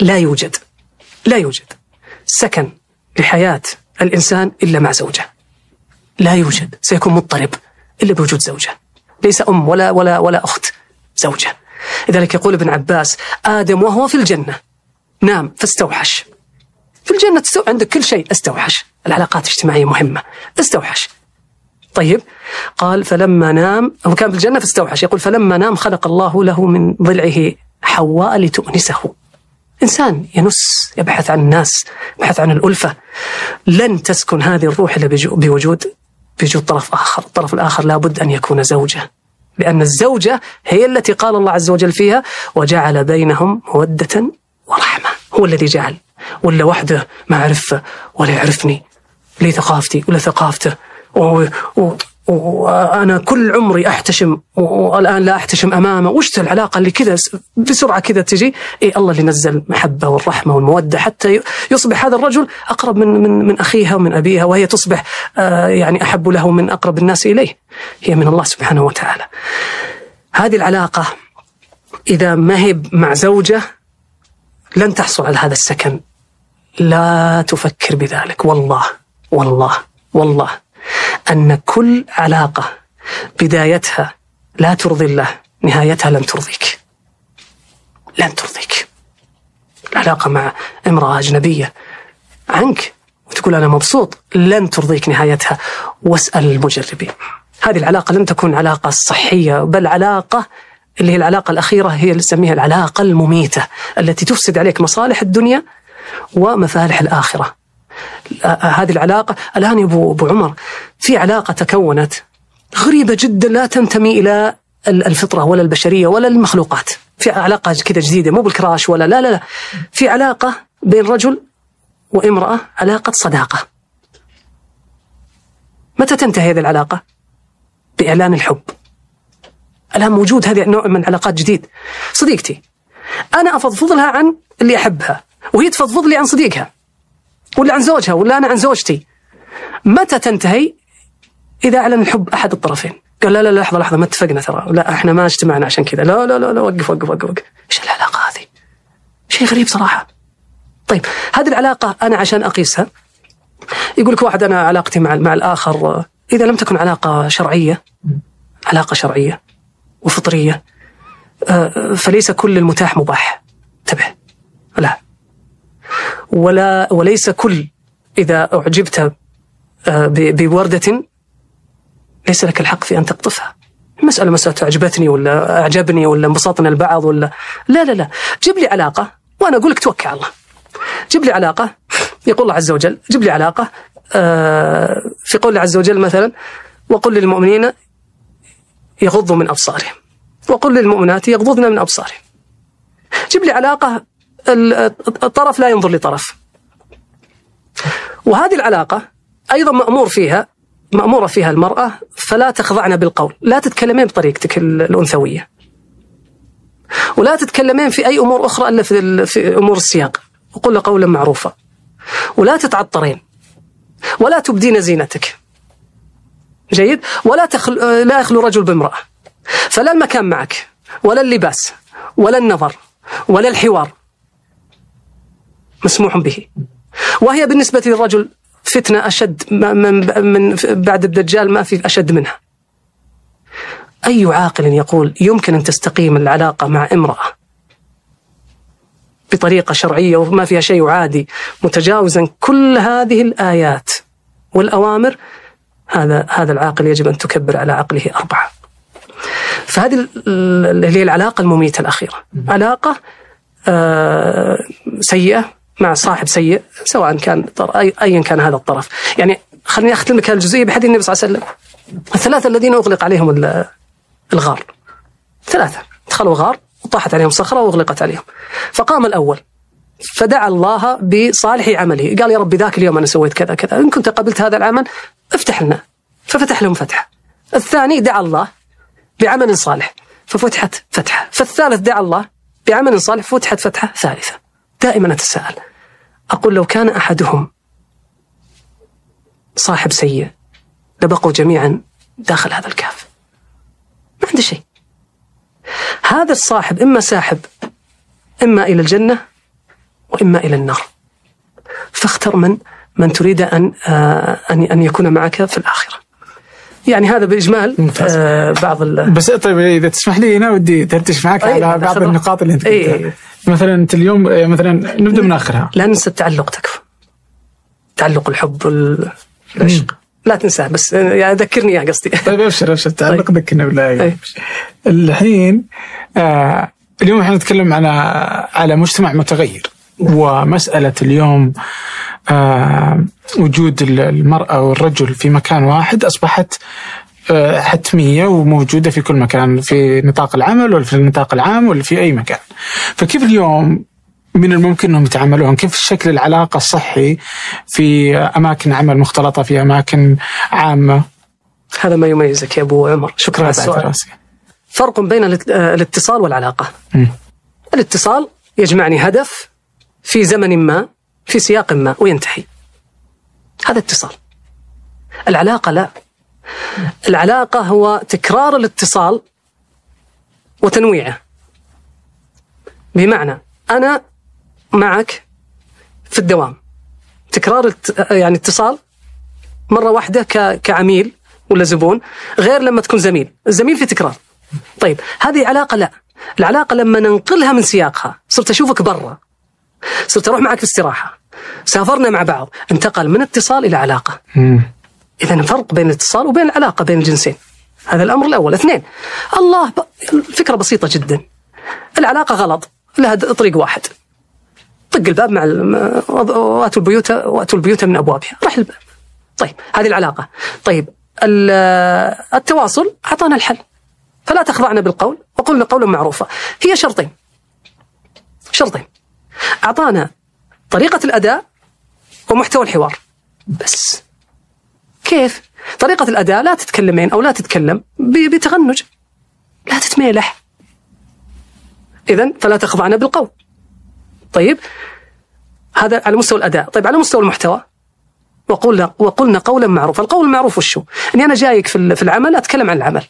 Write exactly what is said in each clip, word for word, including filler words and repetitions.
لا يوجد لا يوجد سكن لحياة الإنسان إلا مع زوجة، لا يوجد، سيكون مضطرب إلا بوجود زوجة، ليس أم ولا ولا ولا أخت، زوجة. لذلك يقول ابن عباس: آدم وهو في الجنة نام فاستوحش. في الجنة تستو... عندك كل شيء، استوحش، العلاقات الاجتماعية مهمة، استوحش. طيب، قال فلما نام، هو كان في الجنة فاستوحش، يقول فلما نام خلق الله له من ضلعه حواء لتؤنسه. إنسان ينس، يبحث عن الناس، يبحث عن الألفة. لن تسكن هذه الروح إلا بوجود بوجود طرف آخر، الطرف الآخر لابد أن يكون زوجة، لأن الزوجة هي التي قال الله عز وجل فيها: وجعل بينهم مودة ورحمة. هو الذي جعل، ولا وحده ما عرفه ولا يعرفني، لي ثقافتي ولا ثقافته، وأنا كل عمري أحتشم والآن لا أحتشم أمامه. وش العلاقة اللي كذا بسرعة كذا تجي؟ إيه، الله اللي نزل المحبة والرحمة والمودة حتى يصبح هذا الرجل أقرب من من من أخيها ومن أبيها، وهي تصبح آه يعني أحب له من أقرب الناس إليه، هي من الله سبحانه وتعالى. هذه العلاقة إذا ما هي مع زوجة لن تحصل على هذا السكن، لا تفكر بذلك. والله والله والله أن كل علاقة بدايتها لا ترضي الله، نهايتها لن ترضيك، لن ترضيك. العلاقة مع امرأة أجنبية عنك وتقول أنا مبسوط، لن ترضيك نهايتها، واسأل المجربين. هذه العلاقة لن تكون علاقة صحية، بل علاقة اللي هي العلاقة الأخيرة هي اللي نسميها العلاقة المميتة، التي تفسد عليك مصالح الدنيا ومفالح الآخرة. هذه العلاقة الآن يا أبو عمر في علاقة تكونت غريبة جدا، لا تنتمي إلى الفطرة ولا البشرية ولا المخلوقات، في علاقة كده جديدة، مو بالكراش ولا لا لا لا، في علاقة بين رجل وامرأة، علاقة صداقة. متى تنتهي هذه العلاقة؟ بإعلان الحب. الآن موجود هذا النوع من العلاقات جديد. صديقتي أنا أفضفض لها عن اللي أحبها، وهي تفضفض لي عن صديقها ولا عن زوجها ولا أنا عن زوجتي. متى تنتهي؟ إذا أعلن الحب أحد الطرفين، قال لا لا لا لحظة لحظة، ما اتفقنا ترى، لا إحنا ما اجتمعنا عشان كذا، لا لا لا لا وقف وقف وقف وقف. إيش العلاقة هذه؟ شيء غريب صراحة. طيب هذه العلاقة أنا عشان أقيسها يقول لك واحد: أنا علاقتي مع مع الآخر إذا لم تكن علاقة شرعية، علاقة شرعية وفطرية، فليس كل المتاح مباح، انتبه، لا ولا وليس كل إذا أعجبت بوردة ليس لك الحق في أن تقطفها. المسألة مسألة أعجبتني ولا أعجبني ولا انبسطنا البعض ولا لا لا لا. جيب لي علاقة وأنا أقول لك توكل على الله. جيب لي علاقة، يقول الله عز وجل جيب لي علاقة في قول الله عز وجل مثلا: وقل للمؤمنين يغضوا من أبصارهم وقل للمؤمنات يغضضن من أبصارهم. جيب لي علاقة الطرف لا ينظر لطرف. وهذه العلاقة أيضا مأمور فيها، مأمورة فيها المرأة: فلا تخضعن بالقول، لا تتكلمين بطريقتك الأنثوية، ولا تتكلمين في أي أمور أخرى إلا في, في أمور السياق، وقل قولا معروفا، ولا تتعطرين، ولا تبدين زينتك، جيد، ولا تخل... لا يخلو رجل بامرأة، فلا المكان معك ولا اللباس ولا النظر ولا الحوار مسموح به. وهي بالنسبة للرجل فتنة أشد من بعد الدجال، ما في أشد منها. أي عاقل يقول يمكن أن تستقيم العلاقة مع امرأة بطريقة شرعية وما فيها شيء عادي، متجاوزا كل هذه الآيات والأوامر؟ هذا هذا العاقل يجب أن تكبر على عقله أربعة. فهذه اللي هي العلاقة المميتة الأخيرة، علاقة آه سيئة مع صاحب سيء، سواء كان أيا كان هذا الطرف. يعني خليني أختم لك الجزئية بحديث النبي صلى الله عليه وسلم: الثلاثة الذين أغلق عليهم الغار، ثلاثة دخلوا غار وطاحت عليهم صخرة وأغلقت عليهم، فقام الأول فدعا الله بصالح عمله، قال يا رب ذاك اليوم أنا سويت كذا كذا، إن كنت قبلت هذا العمل افتح لنا، ففتح لهم فتحة. الثاني دعا الله بعمل صالح ففتحت فتحة، فالثالث دعا الله بعمل صالح ففتحت فتحة ثالثة. دائما أتساءل، أقول لو كان أحدهم صاحب سيء لبقوا جميعا داخل هذا الكهف، ما عنده شيء. هذا الصاحب إما ساحب إما إلى الجنة وإما إلى النار، فاختر من من تريد أن أن يكون معك في الآخرة. يعني هذا باجمال آه بعض ال... بس طيب اذا تسمح لي انا ودي ترتش معك أيه على بعض النقاط اللي انت أيه قلتها. مثلا انت اليوم مثلا نبدا من اخرها، لا ننسى التعلق، تكفى تعلق الحب والعشق لا تنساه، بس يعني ذكرني يا قصدي. طيب ابشر ابشر التعلق ذكرنا طيب. بالله أيه. الحين آه اليوم احنا نتكلم على على مجتمع متغير، ومسألة اليوم آه وجود المرأة والرجل في مكان واحد أصبحت آه حتمية وموجودة في كل مكان، في نطاق العمل ولا في النطاق العام ولا في أي مكان. فكيف اليوم من الممكن أنهم يتعاملون؟ كيف شكل العلاقة الصحي في أماكن عمل مختلطة في أماكن عامة؟ هذا ما يميزك يا أبو عمر، شكرا على السؤال. فرق بين الاتصال والعلاقة. م. الاتصال يجمعني هدف في زمن ما في سياق ما وينتهي، هذا اتصال. العلاقة لا، العلاقة هو تكرار الاتصال وتنويعه، بمعنى أنا معك في الدوام، تكرار يعني اتصال مرة واحدة كعميل ولا زبون، غير لما تكون زميل، الزميل في تكرار. طيب هذه علاقة لا، العلاقة لما ننقلها من سياقها، صرت أشوفك برا، صرت أروح معك في استراحة، سافرنا مع بعض، انتقل من اتصال إلى علاقة. إذا فرق بين الاتصال وبين العلاقة بين الجنسين، هذا الأمر الأول. اثنين، الله ب... الفكرة بسيطة جدا، العلاقة غلط لها طريق واحد، طق الباب مع ال... وأتوا البيوت وأتوا البيوت من أبوابها، رح الباب. طيب هذه العلاقة. طيب ال... التواصل أعطانا الحل، فلا تخضعنا بالقول وقلنا قولا معروفا، هي شرطين، شرطين أعطانا طريقة الأداء ومحتوى الحوار بس. كيف؟ طريقة الأداء لا تتكلمين أو لا تتكلم بتغنج، لا تتميلح، إذن فلا تخضعنا بالقول. طيب هذا على مستوى الأداء. طيب على مستوى المحتوى، وقلنا وقلنا قولا معروفا. القول المعروف وشو؟ أني أنا جايك في العمل أتكلم عن العمل،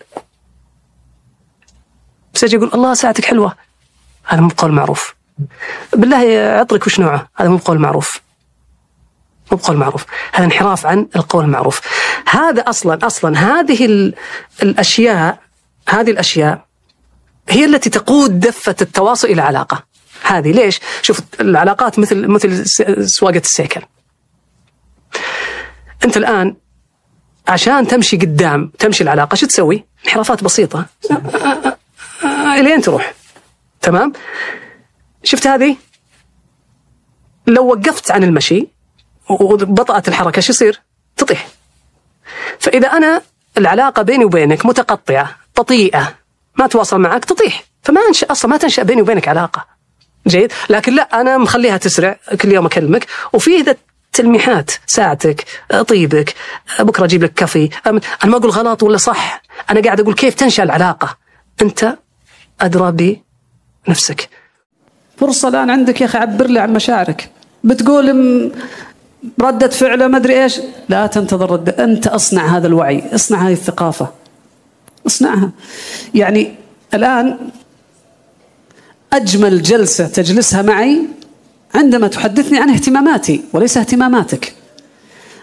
بس أجي أقول الله ساعتك حلوة، هذا مو قول معروف. بالله عطرك وش نوعه، هذا مو بقول معروف، مو بقول معروف، هذا انحراف عن القول المعروف. هذا أصلا أصلا هذه الأشياء، هذه الأشياء هي التي تقود دفة التواصل إلى علاقة. هذه ليش؟ شوف العلاقات مثل مثل سواقة السيكل، أنت الآن عشان تمشي قدام تمشي العلاقة شو تسوي؟ انحرافات بسيطة إلين تروح، تمام؟ شفت هذه؟ لو وقفت عن المشي وبطأت الحركة شو يصير؟ تطيح. فإذا أنا العلاقة بيني وبينك متقطعة بطيئة ما تواصل معك تطيح، فما أنشأ أصلا، ما تنشأ بيني وبينك علاقة. جيد؟ لكن لا، أنا مخليها تسرع، كل يوم أكلمك وفيه ذا تلميحات، ساعتك، طيبك، بكرة أجيب لك كافي. أنا ما أقول غلط ولا صح، أنا قاعد أقول كيف تنشأ العلاقة، أنت أدرى بنفسك. فرصة الآن عندك يا أخي، عبر لي عن مشاعرك. بتقول ردة فعله ما أدري إيش، لا تنتظر ردة، أنت أصنع هذا الوعي، أصنع هذه الثقافة، أصنعها. يعني الآن أجمل جلسة تجلسها معي عندما تحدثني عن اهتماماتي وليس اهتماماتك.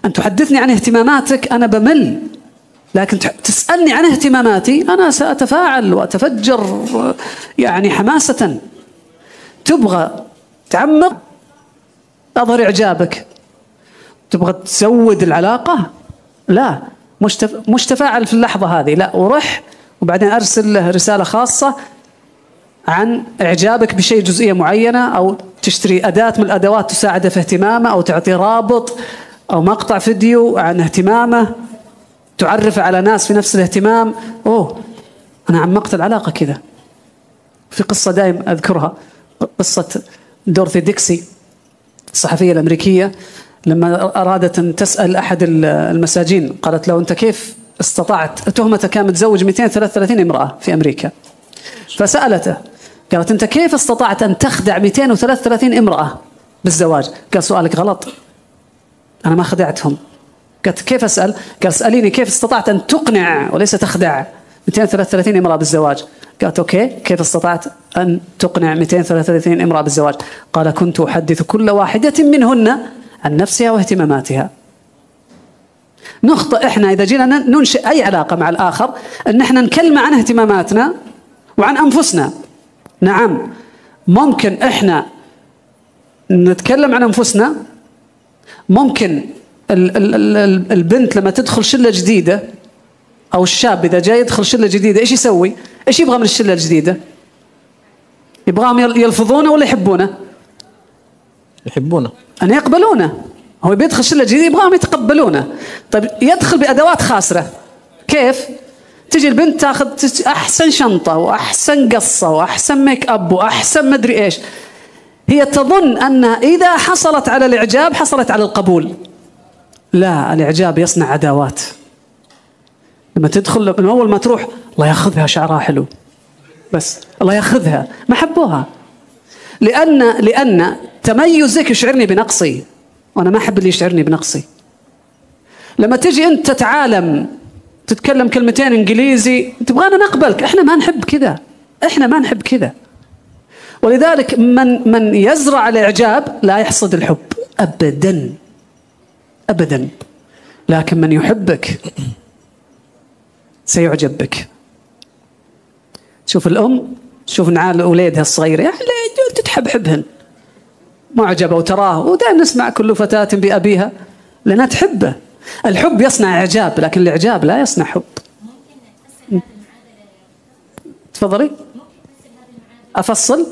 أن تحدثني عن اهتماماتك أنا بمل، لكن تسألني عن اهتماماتي أنا سأتفاعل وأتفجر يعني حماسة. تبغى تعمق، أظهر إعجابك. تبغى تزود العلاقة، لا، مش تفاعل في اللحظة هذه، لا، وروح وبعدين أرسل له رسالة خاصة عن إعجابك بشيء، جزئية معينة، أو تشتري أداة من الأدوات تساعده في اهتمامه، أو تعطي رابط أو مقطع فيديو عن اهتمامه، تعرف على ناس في نفس الاهتمام. أوه أنا عمقت العلاقة كذا. في قصة دائم أذكرها، قصة دورثي ديكسي الصحفية الأمريكية، لما أرادت أن تسأل أحد المساجين قالت له أنت كيف استطعت، تهمته كان متزوج مئتين وثلاثة وثلاثين امرأة في أمريكا، فسألته قالت أنت كيف استطعت أن تخدع مئتين وثلاثة وثلاثين امرأة بالزواج؟ قال سؤالك غلط، أنا ما خدعتهم. قالت كيف أسأل؟ قال اسأليني كيف استطعت أن تقنع وليس تخدع مئتين وثلاثة وثلاثين امرأة بالزواج. قالت اوكي، كيف استطعت ان تقنع مئتين وثلاثة وثلاثين امرأة بالزواج؟ قال كنت احدث كل واحدة منهن عن نفسها واهتماماتها. نخطئ احنا اذا جينا ننشئ اي علاقة مع الاخر ان احنا نكلمه عن اهتماماتنا وعن انفسنا. نعم ممكن احنا نتكلم عن انفسنا، ممكن البنت لما تدخل شلة جديدة أو الشاب إذا جاي يدخل شلة جديدة إيش يسوي؟ إيش يبغى من الشلة الجديدة؟ يبغاهم يلفظونه ولا يحبونه؟ يحبونه، أن يقبلونه. هو بيدخل شلة جديدة يبغاهم يتقبلونه. طيب يدخل بأدوات خاسرة كيف؟ تجي البنت تاخذ أحسن شنطة وأحسن قصة وأحسن ميك أب وأحسن مدري إيش. هي تظن أنها إذا حصلت على الإعجاب حصلت على القبول. لا، الإعجاب يصنع عداوات. لما تدخل من أول ما تروح الله ياخذها شعرها حلو، بس الله ياخذها، ما حبوها. لأن لأن تميزك يشعرني بنقصي وأنا ما أحب اللي يشعرني بنقصي. لما تجي أنت تتعالم تتكلم كلمتين إنجليزي تبغانا نقبلك، إحنا ما نحب كذا، إحنا ما نحب كذا. ولذلك من من يزرع الإعجاب لا يحصد الحب أبدا أبدا، لكن من يحبك سيعجب بك. شوف الأم، شوف نعال أولادها الصغيرة يعني تتحبحبهن، معجبة وتراه، ودائما نسمع كل فتاة بأبيها لأنها تحبه. الحب يصنع إعجاب لكن الإعجاب لا يصنع حب. تفضلي. أفصل؟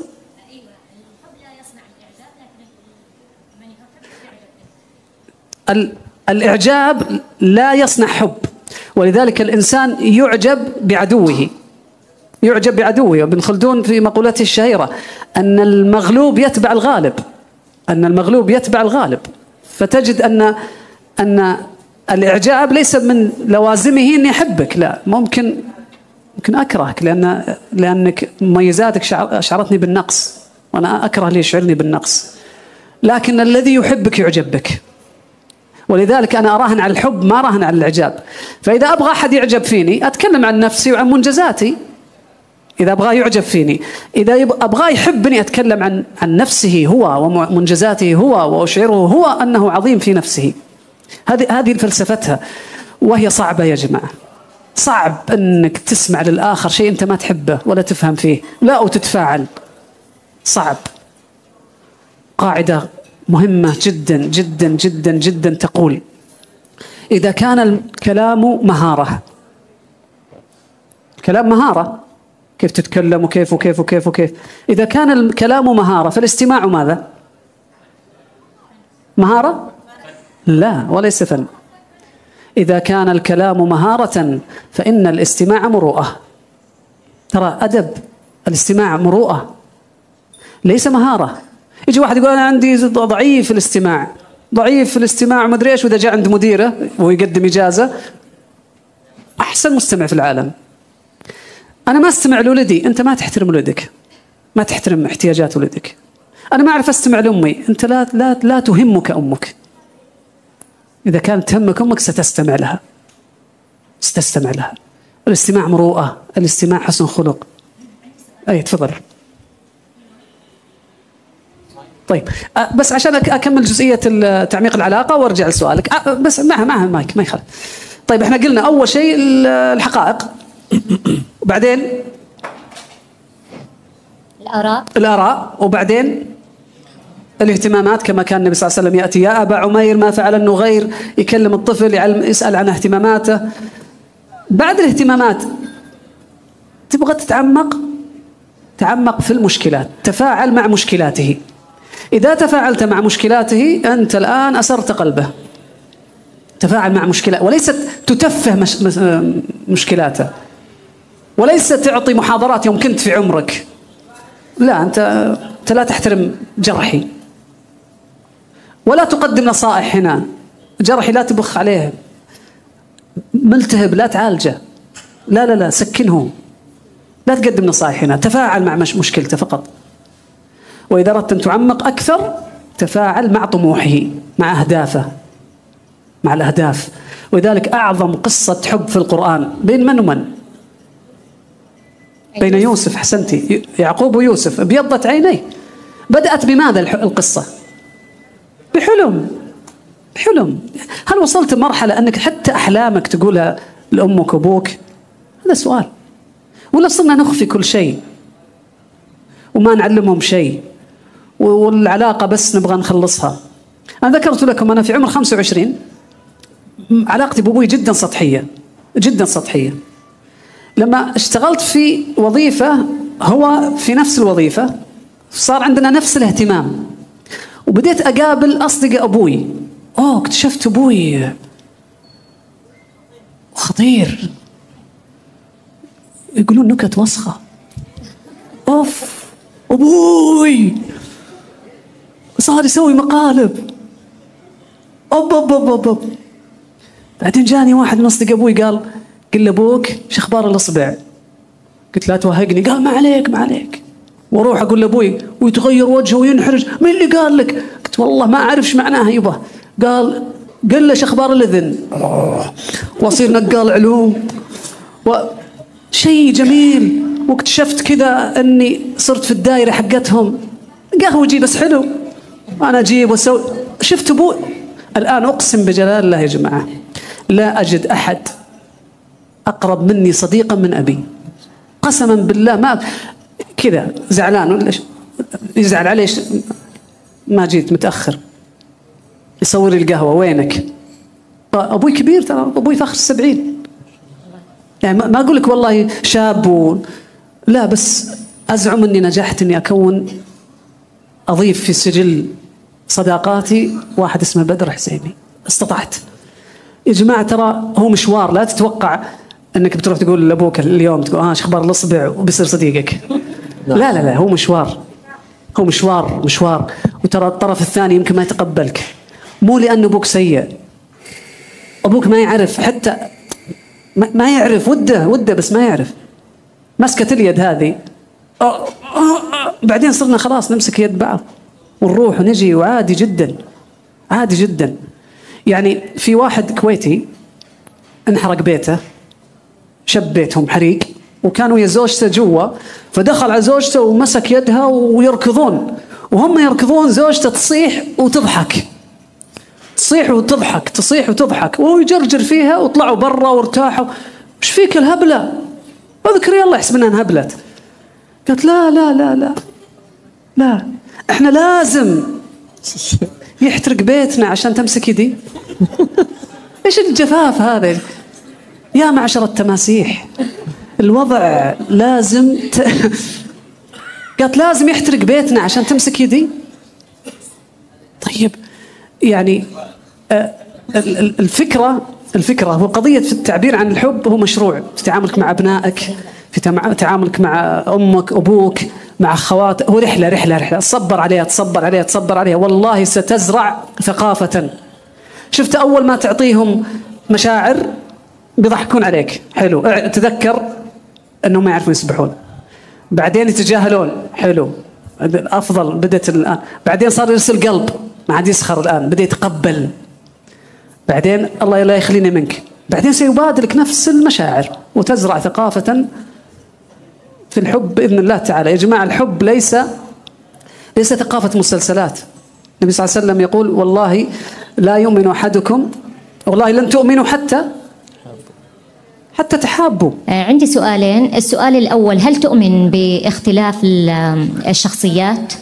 الإعجاب لا يصنع حب، ولذلك الإنسان يعجب بعدوه، يعجب بعدوه. وابن خلدون في مقولته الشهيرة أن المغلوب يتبع الغالب، أن المغلوب يتبع الغالب. فتجد أن أن الإعجاب ليس من لوازمه أن يحبك، لا، ممكن ممكن أكرهك لأن لأنك مميزاتك شعرتني بالنقص وأنا أكره اللي يشعرني بالنقص. لكن الذي يحبك يعجب بك. ولذلك أنا أراهن على الحب ما أراهن على الإعجاب. فإذا أبغى أحد يعجب فيني أتكلم عن نفسي وعن منجزاتي إذا أبغى يعجب فيني. إذا أبغى يحبني أتكلم عن عن نفسه هو ومنجزاته هو، وأشعره هو أنه عظيم في نفسه. هذه هذه فلسفتها، وهي صعبة يا جماعة. صعب أنك تسمع للآخر شيء أنت ما تحبه ولا تفهم فيه، لا وتتفاعل. صعب. قاعدة مهمة جدا جدا جدا جدا تقول إذا كان الكلام مهارة، الكلام مهارة، كيف تتكلم وكيف وكيف وكيف وكيف. إذا كان الكلام مهارة فالاستماع ماذا؟ مهارة؟ لا، وليس فن. إذا كان الكلام مهارة فإن الاستماع مروءة. ترى أدب، الاستماع مروءة ليس مهارة. يجي واحد يقول أنا عندي ضعيف في الاستماع، ضعيف في الاستماع ومدري إيش، وإذا جاء عند مديره ويقدم إجازة أحسن مستمع في العالم. أنا ما أستمع لولدي، أنت ما تحترم ولدك، ما تحترم احتياجات ولدك. أنا ما أعرف أستمع لأمي، أنت لا لا لا تهمك أمك. إذا كانت تهمك أمك ستستمع لها، ستستمع لها. الاستماع مروءة، الاستماع حسن خلق. أي تفضل. طيب بس عشان اكمل جزئيه تعميق العلاقه وارجع لسؤالك، بس معها معها المايك ما يخالف. طيب احنا قلنا اول شيء الحقائق، وبعدين الاراء، الاراء وبعدين الاهتمامات، كما كان النبي صلى الله عليه وسلم ياتي يا ابا عمير ما فعل النغير، يكلم الطفل يسال عن اهتماماته. بعد الاهتمامات تبغى تتعمق، تعمق في المشكلات، تفاعل مع مشكلاته. إذا تفاعلت مع مشكلاته أنت الآن أسرت قلبه. تفاعل مع مشكلة، وليست تتفه مش مشكلاته، وليس تعطي محاضرات يوم كنت في عمرك. لا، أنت أنت لا تحترم جرحي ولا تقدم نصائح هنا. جرحي لا تبخ عليه، ملتهب لا تعالجه، لا لا لا سكنه، لا تقدم نصائح هنا. تفاعل مع مش مشكلته فقط. وإذا أردت أن تعمق أكثر تفاعل مع طموحه، مع أهدافه، مع الأهداف. ولذلك أعظم قصة حب في القرآن بين من ومن؟ بين يوسف، حسنتي، يعقوب ويوسف، ابيضت عينيه. بدأت بماذا القصة؟ بحلم. بحلم. هل وصلت مرحلة أنك حتى أحلامك تقولها لأمك وأبوك؟ هذا سؤال. ولا صرنا نخفي كل شيء وما نعلمهم شيء، والعلاقة بس نبغى نخلصها. أنا ذكرت لكم أنا في عمر خمسة وعشرين علاقتي بأبوي جدا سطحية، جدا سطحية. لما اشتغلت في وظيفة هو في نفس الوظيفة، صار عندنا نفس الاهتمام، وبديت أقابل أصدقاء أبوي. أوه، اكتشفت أبوي خطير، يقولون نكت وسخة. أوف، أبوي صار يسوي مقالب. أب أب أب أب, أب. بعدين جاني واحد من أصدقاء أبوي قال قل لأبوك شو أخبار الأصبع؟ قلت لا توهقني. قال ما عليك ما عليك. واروح اقول لابوي ويتغير وجهه وينحرج، مين اللي قال لك؟ قلت والله ما اعرف ايش معناها يبا. قال قل له ايش اخبار الاذن؟ واصير نقال علوم وشيء جميل. واكتشفت كذا اني صرت في الدائره حقتهم، قهوجي بس حلو، انا اجيب واسوي. شفت ابوي الان اقسم بجلال الله يا جماعه لا اجد احد اقرب مني صديقا من ابي، قسما بالله. ما كذا زعلان ولا يزعل عليه ما جيت متاخر، يصور لي القهوه وينك؟ ابوي كبير ترى، ابوي فخر السبعين، يعني ما اقول لك والله شاب و... لا، بس ازعم اني نجحت اني اكون اضيف في سجل صداقاتي واحد اسمه بدر حزيمي. استطعت يا جماعه، ترى هو مشوار، لا تتوقع انك بتروح تقول لابوك اليوم تقول اه ايش اخبار الاصبع وبيصير صديقك. لا لا لا، هو مشوار، هو مشوار مشوار. وترى الطرف الثاني يمكن ما يتقبلك، مو لأن أبوك سيء، أبوك ما يعرف، حتى ما يعرف، وده وده بس ما يعرف. مسكت اليد هذه، بعدين صرنا خلاص نمسك يد بعض ونروح ونجي، وعادي جدا عادي جدا. يعني في واحد كويتي انحرق بيته، شب بيتهم حريق، وكان ويا زوجته جوا، فدخل على زوجته ومسك يدها ويركضون، وهم يركضون زوجته تصيح وتضحك، تصيح وتضحك، تصيح وتضحك، وهو يجرجر فيها، وطلعوا برا وارتاحوا. ايش فيك الهبله؟ اذكر يلا، حسبنا انهبلت. قالت لا لا لا لا لا، احنا لازم يحترق بيتنا عشان تمسك يدي؟ ايش الجفاف هذا؟ يا معشر التماسيح الوضع لازم ت... قالت لازم يحترق بيتنا عشان تمسك يدي؟ طيب يعني الفكرة الفكرة هو قضية في التعبير عن الحب، هو مشروع في تعاملك مع أبنائك، في تعاملك مع أمك أبوك، مع أخواتك، هو رحلة رحلة رحلة، تصبر عليها تصبر عليها تصبر عليها، والله ستزرع ثقافة. شفت أول ما تعطيهم مشاعر بيضحكون عليك، حلو، تذكر انهم ما يعرفون يسبحون، بعدين يتجاهلون، حلو، الافضل بدات الان، بعدين صار يرسل قلب، ما عاد يسخر الان، بدا يتقبل، بعدين الله لا يخليني منك، بعدين سيبادلك نفس المشاعر، وتزرع ثقافة في الحب باذن الله تعالى. يا جماعه الحب ليس ليس ثقافة مسلسلات. النبي صلى الله عليه وسلم يقول والله لا يؤمن احدكم، والله لن تؤمنوا حتى حتى تحابوا. عندي سؤالين، السؤال الأول، هل تؤمن باختلاف الشخصيات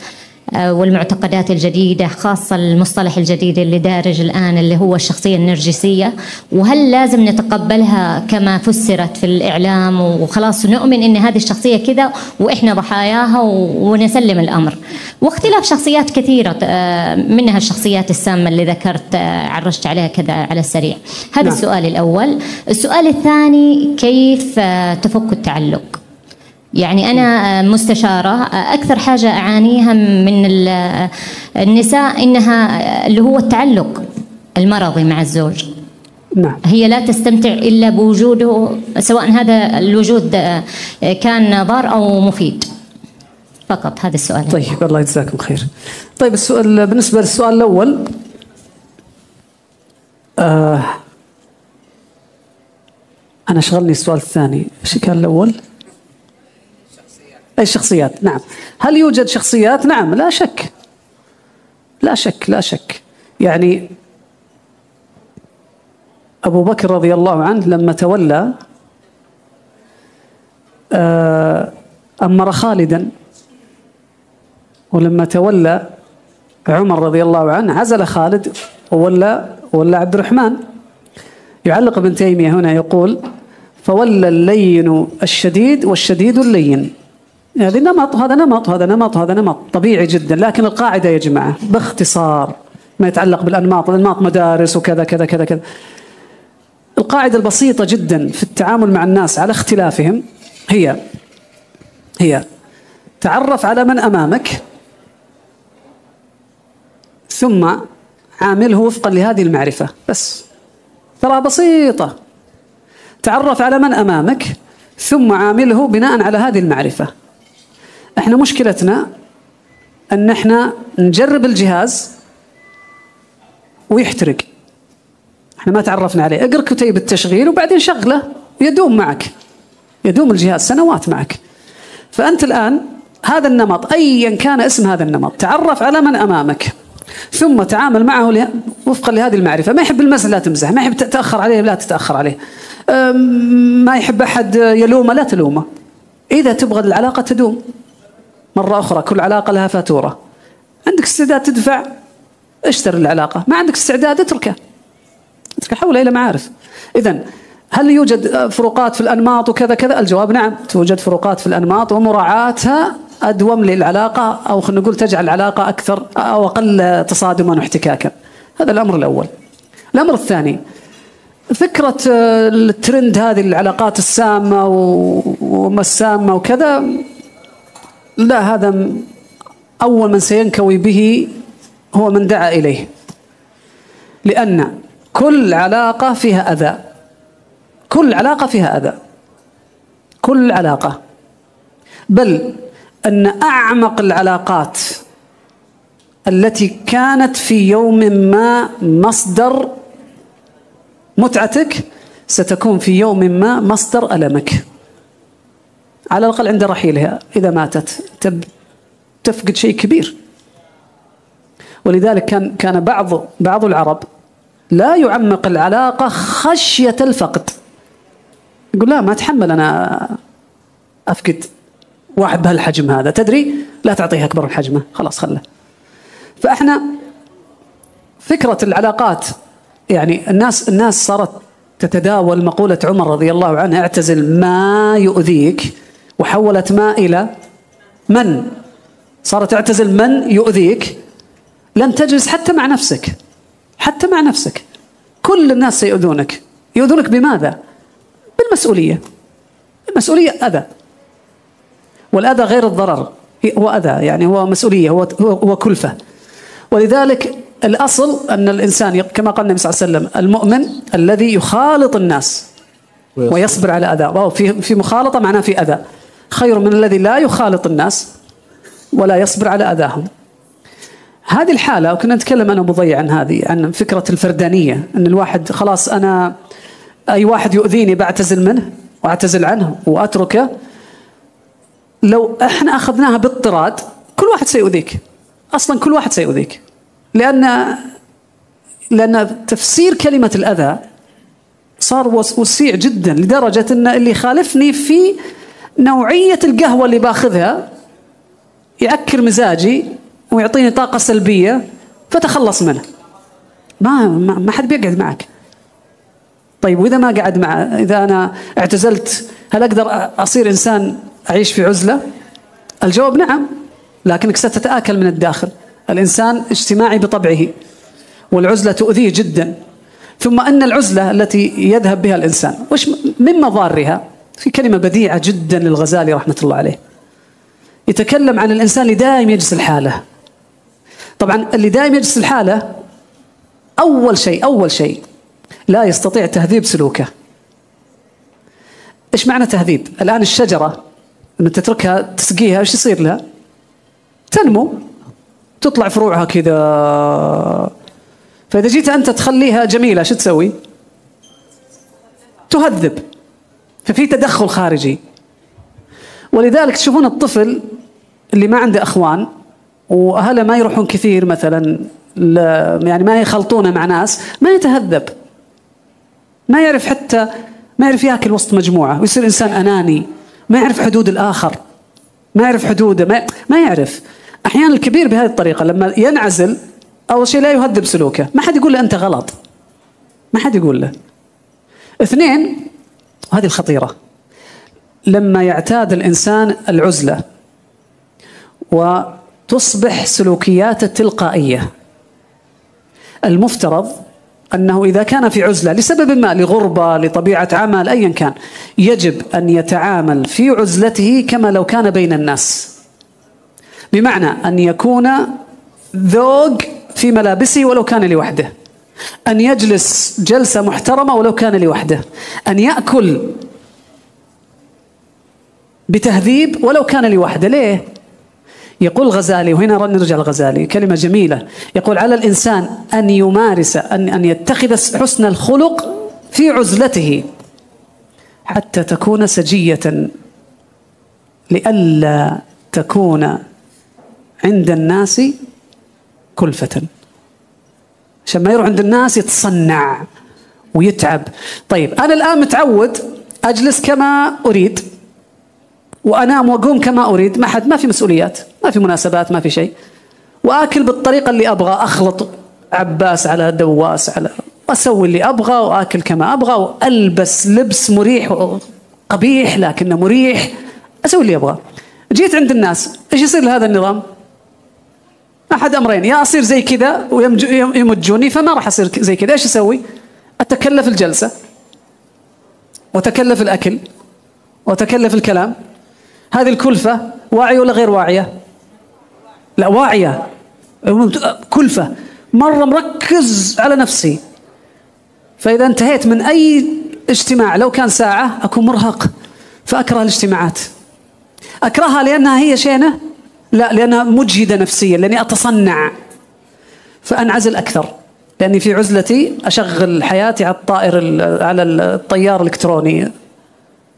والمعتقدات الجديدة، خاصة المصطلح الجديد اللي دارج الآن اللي هو الشخصية النرجسية، وهل لازم نتقبلها كما فسرت في الإعلام وخلاص نؤمن إن هذه الشخصية كذا وإحنا ضحاياها ونسلم الأمر، واختلاف شخصيات كثيرة منها الشخصيات السامة اللي ذكرت عرجت عليها كذا على السريع؟ هذا نعم. السؤال الأول. السؤال الثاني، كيف تفك التعلق؟ يعني أنا مستشارة، أكثر حاجة أعانيها من النساء إنها اللي هو التعلق المرضي مع الزوج. نعم. هي لا تستمتع إلا بوجوده، سواء هذا الوجود كان ضار أو مفيد. فقط هذا السؤال. طيب الله يجزاكم خير. طيب السؤال، بالنسبة للسؤال الأول، آه أنا شغلني السؤال الثاني، إيش كان الأول؟ أي الشخصيات. نعم، هل يوجد شخصيات؟ نعم، لا شك لا شك لا شك. يعني أبو بكر رضي الله عنه لما تولى أمر خالدا، ولما تولى عمر رضي الله عنه عزل خالد وولى وولى عبد الرحمن. يعلق ابن تيمية هنا يقول: فولى اللين الشديد والشديد اللين. هذا نمط هذا نمط هذا نمط هذا نمط طبيعي جدا، لكن القاعدة يا جماعة باختصار ما يتعلق بالأنماط، الأنماط مدارس وكذا كذا كذا كذا. القاعدة البسيطة جدا في التعامل مع الناس على اختلافهم هي هي تعرف على من أمامك ثم عامله وفقا لهذه المعرفة، بس ترى بسيطة. تعرف على من أمامك ثم عامله بناء على هذه المعرفة. احنا مشكلتنا أن احنا نجرب الجهاز ويحترق، احنا ما تعرفنا عليه. اقرأ كتيب التشغيل وبعدين شغله، يدوم معك، يدوم الجهاز سنوات معك. فأنت الآن هذا النمط أيا كان اسم هذا النمط، تعرف على من أمامك ثم تعامل معه وفقا لهذه المعرفة. ما يحب المزح لا تمزح، ما يحب تتأخر عليه لا تتأخر عليه، ما يحب أحد يلومه لا تلومه. إذا تبغى العلاقة تدوم مرة أخرى، كل علاقة لها فاتورة. عندك استعداد تدفع اشتري العلاقة، ما عندك استعداد اتركه اتركه حولها إلى معارف. إذن هل يوجد فروقات في الأنماط وكذا كذا؟ الجواب نعم، توجد فروقات في الأنماط، ومراعاتها أدوم للعلاقة، أو خلينا نقول تجعل العلاقة أكثر أو أقل تصادما واحتكاكا. هذا الأمر الأول. الأمر الثاني، فكرة الترند هذه العلاقات السامة وما السامة وكذا، لا، هذا أول من سينكوي به هو من دعا إليه، لأن كل علاقة فيها أذى، كل علاقة فيها أذى، كل علاقة. بل أن أعمق العلاقات التي كانت في يوم ما مصدر متعتك ستكون في يوم ما مصدر ألمك، على الأقل عند رحيلها إذا ماتت تفقد شيء كبير. ولذلك كان كان بعض بعض العرب لا يعمق العلاقة خشية الفقد، يقول لا ما أتحمل أنا أفقد واحد بهالحجم هذا، تدري لا تعطيه أكبر من حجمه، خلاص خله. فإحنا فكرة العلاقات، يعني الناس الناس صارت تتداول مقولة عمر رضي الله عنه: اعتزل ما يؤذيك، وحولت ما إلى من، صارت اعتزل من يؤذيك. لن تجلس حتى مع نفسك، حتى مع نفسك كل الناس سيؤذونك. يؤذونك بماذا؟ بالمسؤولية. المسؤولية أذى، والأذى غير الضرر، هو أذى، يعني هو مسؤولية، هو هو كلفة. ولذلك الأصل أن الإنسان كما قال النبي صلى الله عليه وسلم: المؤمن الذي يخالط الناس ويصبر على أذى. في في مخالطة معناه في أذى، خير من الذي لا يخالط الناس ولا يصبر على أذاهم. هذه الحالة، وكنا نتكلم أنا ومضيع عن هذه، عن فكرة الفردانية، أن الواحد خلاص أنا أي واحد يؤذيني بعتزل منه وأعتزل عنه وأتركه. لو احنا أخذناها باضطراد كل واحد سيؤذيك، أصلا كل واحد سيؤذيك، لأن لأن تفسير كلمة الأذى صار وسيع جدا، لدرجة أن اللي يخالفني في نوعية القهوة اللي باخذها يعكر مزاجي ويعطيني طاقة سلبية فتخلص منه. ما ما, ما حد بيقعد معك. طيب وإذا ما قعد مع، إذا أنا اعتزلت هل أقدر أصير إنسان أعيش في عزلة؟ الجواب نعم، لكنك ستتآكل من الداخل. الإنسان اجتماعي بطبعه، والعزلة تؤذيه جدا. ثم أن العزلة التي يذهب بها الإنسان، وش من مضارها؟ في كلمة بديعة جدا للغزالي رحمة الله عليه، يتكلم عن الإنسان اللي دائم يجلس الحالة. طبعا اللي دائم يجلس الحالة أول شيء أول شيء لا يستطيع تهذيب سلوكه. إيش معنى تهذيب؟ الآن الشجرة لما تتركها تسقيها إيش يصير لها؟ تنمو، تطلع فروعها كذا. فإذا جيت أنت تخليها جميلة شو تسوي؟ تهذب. ففي تدخل خارجي. ولذلك تشوفون الطفل اللي ما عنده اخوان واهله ما يروحون كثير مثلا، يعني ما يخلطونه مع ناس، ما يتهذب، ما يعرف حتى ما يعرف ياكل وسط مجموعه، ويصير انسان اناني، ما يعرف حدود الاخر، ما يعرف حدوده، ما ما يعرف. احيانا الكبير بهذه الطريقه لما ينعزل اول شيء لا يهذب سلوكه، ما حد يقول له انت غلط، ما حد يقول له. اثنين، وهذه الخطيره، لما يعتاد الانسان العزله وتصبح سلوكياته تلقائيه. المفترض أنه إذا كان في عزلة لسبب ما، لغربة، لطبيعة عمل، أيا كان، يجب أن يتعامل في عزلته كما لو كان بين الناس، بمعنى أن يكون ذوق في ملابسه ولو كان لوحده، أن يجلس جلسة محترمة ولو كان لوحده، أن يأكل بتهذيب ولو كان لوحده. ليه؟ يقول الغزالي، وهنا نرجع للغزالي، كلمة جميلة، يقول على الإنسان أن يمارس أن أن يتخذ حسن الخلق في عزلته حتى تكون سجية، لئلا تكون عند الناس كلفة، عشان ما يروح عند الناس يتصنع ويتعب. طيب أنا الآن متعود أجلس كما أريد وأنام وأقوم كما أريد، ما حد، ما في مسؤوليات، ما في مناسبات، ما في شيء، وآكل بالطريقة اللي أبغى، أخلط عباس على دواس على، أسوي اللي أبغى وآكل كما أبغى وألبس لبس مريح قبيح لكنه مريح، أسوي اللي أبغى. جيت عند الناس، إيش يصير لهذا النظام؟ أحد أمرين، يا أصير زي كذا ويمجوني فما راح أصير زي كذا، إيش أسوي؟ أتكلف الجلسة وأتكلف الأكل وأتكلف الكلام. هذه الكلفة واعية ولا غير واعية؟ لا واعية، كلفة، مرة مركز على نفسي، فإذا انتهيت من أي اجتماع لو كان ساعة أكون مرهق، فأكره الاجتماعات. أكرهها لأنها هي شينة؟ لا، لأنها مجهدة نفسيا، لأني أتصنع، فأنعزل أكثر، لأني في عزلتي أشغل حياتي على الطائر، على الطيار الإلكتروني،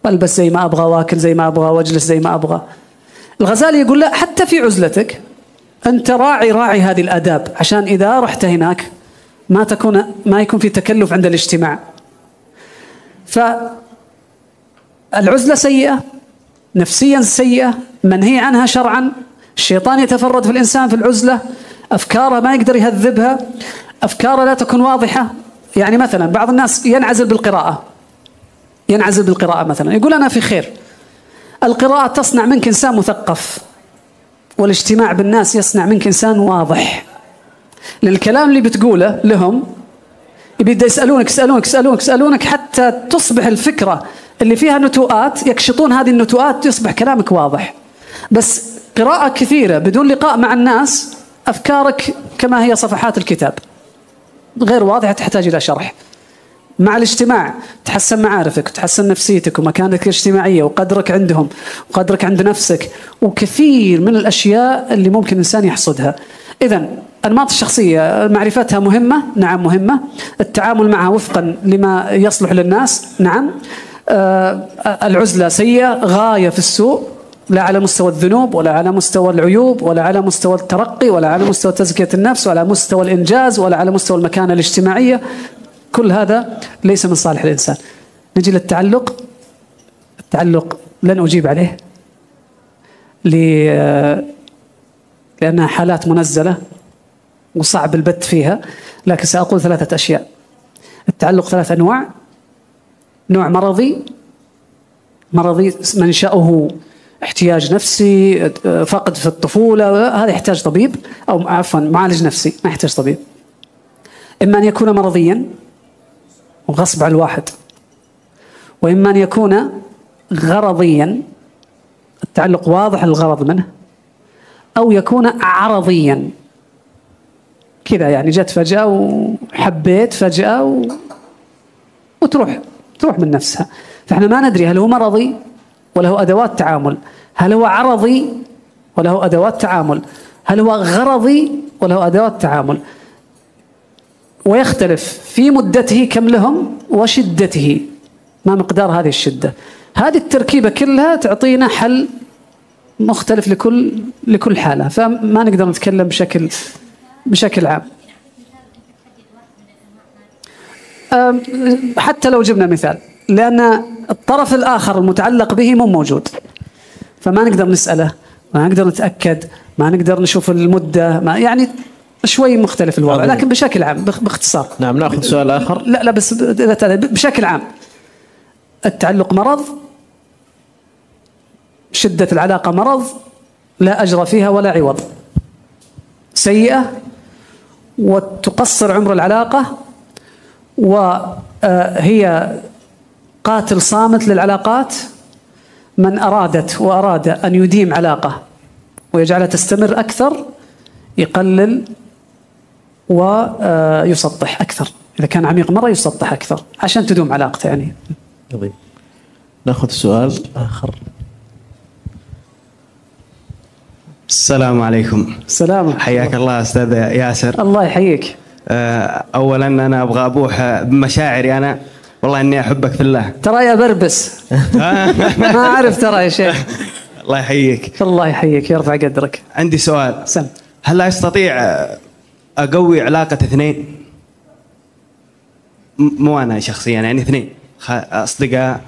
ألبس زي ما أبغى وأكل زي ما أبغى وأجلس زي ما أبغى. الغزالي يقول لا، حتى في عزلتك أنت راعي راعي هذه الآداب، عشان إذا رحت هناك ما تكون ما يكون في تكلف عند الاجتماع. فالعزلة سيئة، نفسيا سيئة، منهي عنها شرعا، الشيطان يتفرد في الإنسان في العزلة، أفكاره ما يقدر يهذبها، أفكاره لا تكون واضحة. يعني مثلا بعض الناس ينعزل بالقراءة، ينعزل بالقراءة مثلا، يقول أنا في خير، القراءة تصنع منك إنسان مثقف، والاجتماع بالناس يصنع منك إنسان واضح، للكلام اللي بتقوله لهم يبدأ يسألونك يسألونك يسألونك يسألونك حتى تصبح الفكرة اللي فيها نتوءات، يكشطون هذه النتوءات، يصبح كلامك واضح. بس قراءة كثيرة بدون لقاء مع الناس، أفكارك كما هي صفحات الكتاب، غير واضحة، تحتاج إلى شرح. مع الاجتماع تحسن معارفك، تحسن نفسيتك ومكانتك الاجتماعية وقدرك عندهم وقدرك عند نفسك، وكثير من الأشياء اللي ممكن الإنسان يحصدها. إذن أنماط الشخصية معرفتها مهمة، نعم مهمة، التعامل معها وفقا لما يصلح للناس، نعم. آه العزلة سيئة غاية في السوء، لا على مستوى الذنوب ولا على مستوى العيوب ولا على مستوى الترقي ولا على مستوى تزكية النفس ولا على مستوى الإنجاز ولا على مستوى المكانة الاجتماعية، كل هذا ليس من صالح الإنسان. نجي للتعلق، التعلق لن أجيب عليه لأنها حالات منزلة وصعب البت فيها، لكن سأقول ثلاثة أشياء. التعلق ثلاث أنواع، نوع مرضي، مرضي منشأه احتياج نفسي، فقد في الطفولة، هذا يحتاج طبيب، أو عفوا معالج نفسي، ما يحتاج طبيب. إما أن يكون مرضيا وغصب على الواحد، وإما أن يكون غرضيا، التعلق واضح الغرض منه، أو يكون عرضيا كذا، يعني جت فجأة وحبيت فجأة و... وتروح تروح من نفسها. فإحنا ما ندري هل هو مرضي ولا هو أدوات تعامل، هل هو عرضي ولا هو أدوات تعامل، هل هو غرضي ولا هو أدوات تعامل، ويختلف في مدته كم لهم وشدته، ما مقدار هذه الشدة. هذه التركيبة كلها تعطينا حل مختلف لكل لكل حاله، فما نقدر نتكلم بشكل بشكل عام. حتى لو جبنا مثال، لأن الطرف الآخر المتعلق به مو موجود، فما نقدر نسأله، ما نقدر نتأكد، ما نقدر نشوف المدة، ما يعني شوي مختلف الوضع، لكن بشكل عام باختصار. نعم، ناخذ سؤال آخر. لا لا بس بشكل عام التعلق مرض، شدة العلاقة مرض لا أجر فيها ولا عوض، سيئة وتقصر عمر العلاقة، وهي قاتل صامت للعلاقات. من أرادت وأراد أن يديم علاقة ويجعلها تستمر أكثر يقلل ويسطح أكثر، إذا كان عميق مرة يسطح أكثر عشان تدوم علاقته يعني. طيب ناخذ سؤال آخر. السلام عليكم. السلام. حياك الله أستاذ ياسر. الله يحييك. أولا أنا أبغى أبوح بمشاعري أنا، والله إني أحبك في الله. ترى يا بربس ما أعرف ترى يا شيخ. الله يحييك. الله يحييك يرفع قدرك. عندي سؤال. سم. هل أستطيع أقوي علاقة اثنين؟ مو أنا شخصيا يعني اثنين أصدقاء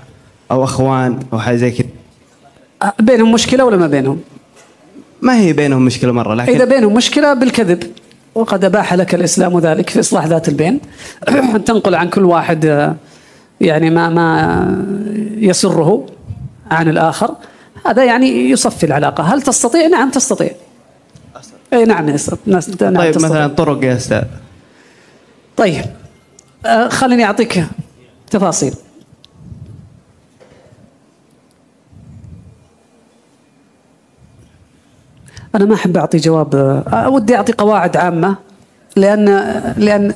أو أخوان أو حاجة زي كذا. بينهم مشكلة ولا ما بينهم؟ ما هي بينهم مشكلة مرة، لكن إذا بينهم مشكلة بالكذب، وقد أباح لك الإسلام ذلك في إصلاح ذات البين، أن تنقل عن كل واحد يعني ما ما يسره عن الآخر، هذا يعني يصفي العلاقة. هل تستطيع؟ نعم تستطيع. أي نعم يستطيع. طيب تستطيع. مثلا طرق يا أستاذ. طيب خليني أعطيك تفاصيل. أنا ما أحب أعطي جواب، أودي أعطي قواعد عامة، لأن لأن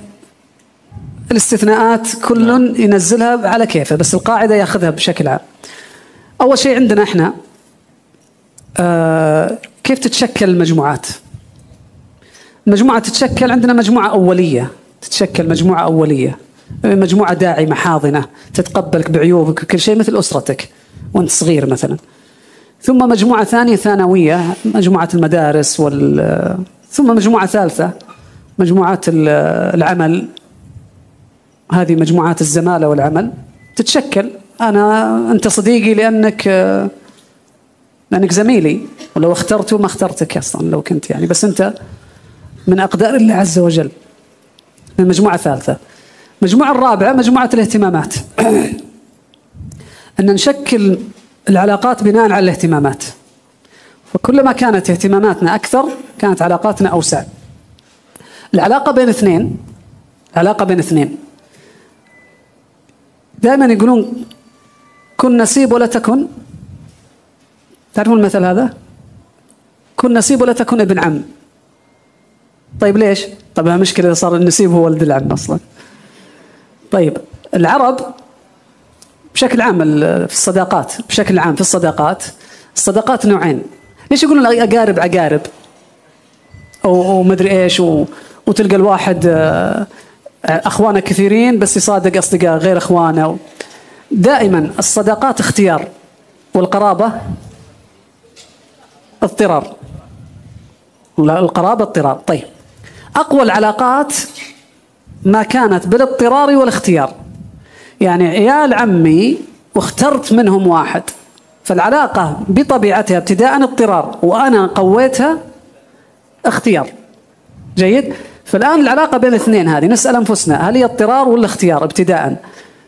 الاستثناءات كل ينزلها على كيفه، بس القاعدة يأخذها بشكل عام. أول شيء عندنا إحنا آه كيف تتشكل المجموعات؟ المجموعة تتشكل، عندنا مجموعة أولية، تتشكل مجموعة أولية، مجموعة داعمة حاضنة تتقبلك بعيوبك وكل شيء مثل أسرتك وأنت صغير مثلا. ثم مجموعة ثانية ثانوية، مجموعة المدارس وال... ثم مجموعة ثالثة مجموعات العمل، هذه مجموعات الزمالة والعمل تتشكل. أنا أنت صديقي لأنك لأنك زميلي، ولو اخترته ما اخترتك أصلا لو كنت يعني، بس أنت من أقدار الله عز وجل. المجموعة الثالثة. المجموعة الرابعة مجموعة الاهتمامات، أن نشكل العلاقات بناء على الاهتمامات، وكلما كانت اهتماماتنا أكثر كانت علاقاتنا أوسع. العلاقة بين اثنين، علاقة بين اثنين دائما يقولون كن نسيب ولا تكن، تعرفون المثل هذا؟ كن نسيب ولا تكن ابن عم. طيب ليش؟ طبعا مشكلة إذا صار النسيب هو ولد العم أصلا. طيب العرب بشكل عام في الصداقات، بشكل عام في الصداقات، الصداقات نوعين. ليش يقولون اقارب اقارب او مدري ايش، وتلقى الواحد اخوانه كثيرين بس يصادق اصدقاء غير اخوانه. دائما الصداقات اختيار والقرابه اضطرار. القرابه اضطرار. طيب اقوى العلاقات ما كانت بالاضطرار والاختيار، يعني عيال عمي واخترت منهم واحد، فالعلاقة بطبيعتها ابتداء اضطرار وأنا قويتها اختيار. جيد؟ فالآن العلاقة بين الاثنين هذه نسأل أنفسنا هل هي اضطرار ولا اختيار ابتداء؟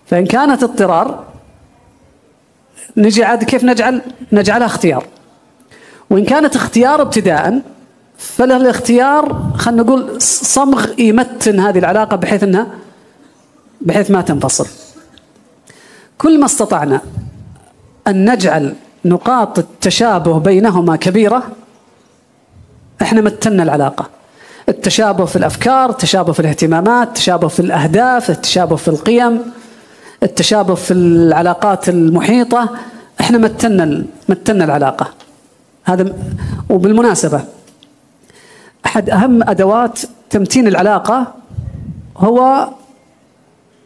فإن كانت اضطرار نجي عاد كيف نجعل نجعلها اختيار، وإن كانت اختيار ابتداء فالاختيار خلينا نقول صمغ يمتن هذه العلاقة بحيث أنها بحيث ما تنفصل. كل ما استطعنا أن نجعل نقاط التشابه بينهما كبيرة احنا متنا العلاقة. التشابه في الأفكار، التشابه في الاهتمامات، التشابه في الأهداف، التشابه في القيم، التشابه في العلاقات المحيطة، احنا متنا متنا العلاقة. هذا وبالمناسبة أحد أهم أدوات تمتين العلاقة هو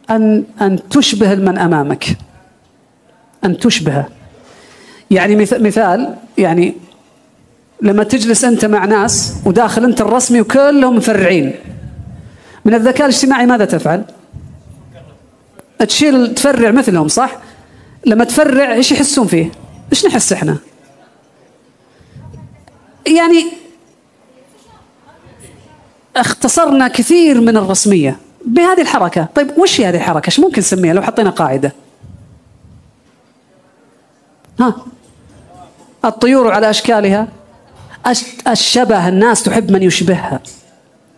أن أن تشبه من أمامك، أن تشبهه. يعني مثال يعني لما تجلس أنت مع ناس وداخل أنت الرسمي وكلهم مفرعين من الذكاء الاجتماعي، ماذا تفعل؟ تشيل تفرع مثلهم، صح؟ لما تفرع إيش يحسون فيه؟ إيش نحس إحنا؟ يعني اختصرنا كثير من الرسمية بهذه الحركة. طيب وش هي هذه الحركة؟ إيش ممكن نسميها لو حطينا قاعدة؟ ها؟ الطيور على أشكالها، الشبه، الناس تحب من يشبهها،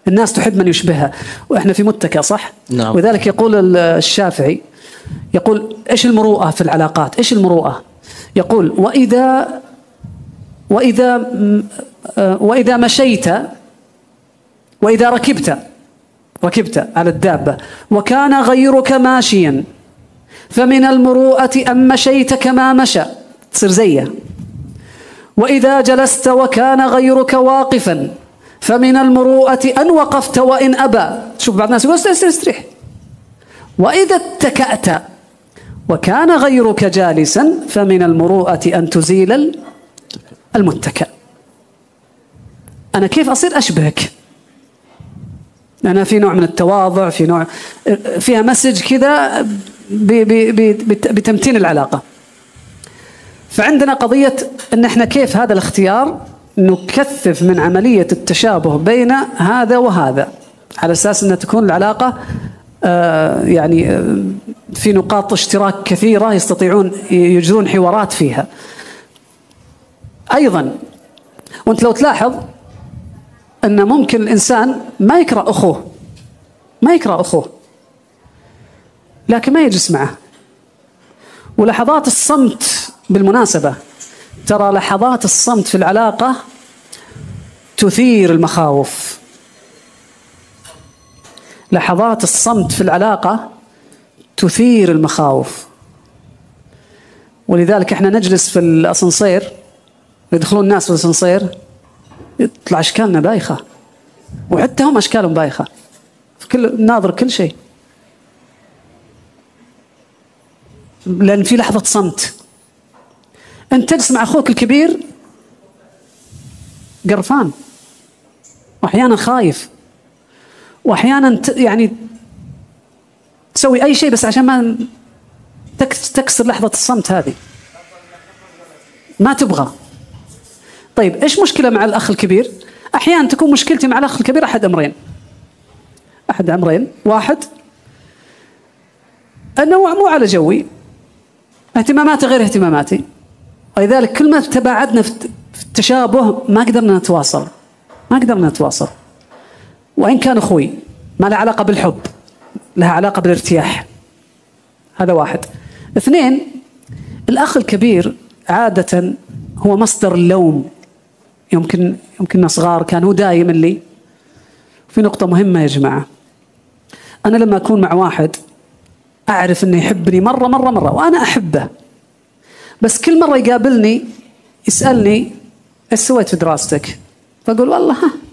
الناس تحب من يشبهها. وإحنا في متكى، صح؟ نعم. وذلك يقول الشافعي، يقول إيش المروءة في العلاقات؟ إيش المروءة؟ يقول وإذا وإذا وإذا مشيت وإذا ركبت ركبت على الدابة وكان غيرك ماشيا، فمن المروءة أن مشيت كما مشى، تصير زيه. وإذا جلست وكان غيرك واقفا، فمن المروءة أن وقفت وإن أبى. شوف بعض الناس يقول استريح استريح. وإذا اتكأت وكان غيرك جالسا، فمن المروءة أن تزيل المتكأ. أنا كيف أصير أشبهك؟ أنا في نوع من التواضع، في نوع، فيها مسج كذا بتمتين العلاقة. فعندنا قضية أن احنا كيف هذا الاختيار نكثف من عملية التشابه بين هذا وهذا، على أساس أن تكون العلاقة آه يعني آه في نقاط اشتراك كثيرة يستطيعون يجرون حوارات فيها. أيضا وانت لو تلاحظ أن ممكن الإنسان ما يكره أخوه، ما يكره أخوه، لكن ما يجلس معه. ولحظات الصمت بالمناسبة، ترى لحظات الصمت في العلاقة تثير المخاوف. لحظات الصمت في العلاقة تثير المخاوف. ولذلك احنا نجلس في الأسانسير، يدخلون الناس في الأسانسير يطلع أشكالنا بايخة، وحتى هم أشكالهم بايخة، كل ناظر كل شيء، لأن في لحظة صمت. أنت تجلس مع أخوك الكبير قرفان، وأحيانا خايف، وأحيانا يعني تسوي أي شيء بس عشان ما تكسر لحظة الصمت هذه، ما تبغى. طيب إيش مشكلة مع الأخ الكبير؟ أحيانا تكون مشكلتي مع الأخ الكبير أحد أمرين، أحد أمرين، واحد أنه مو على جوي، اهتماماته غير اهتماماتي، ولذلك كل ما تباعدنا في التشابه ما قدرنا نتواصل، ما قدرنا نتواصل. وإن كان أخوي، ما له علاقة بالحب، لها علاقة بالارتياح. هذا واحد. اثنين، الأخ الكبير عادة هو مصدر اللوم. يمكن يمكننا صغار كان هو دايم اللي في نقطة مهمة يا جماعة. أنا لما أكون مع واحد أعرف أنه يحبني مرة مرة مرة وأنا أحبه، بس كل مرة يقابلني يسألني إيش سويت في دراستك؟ فأقول والله ها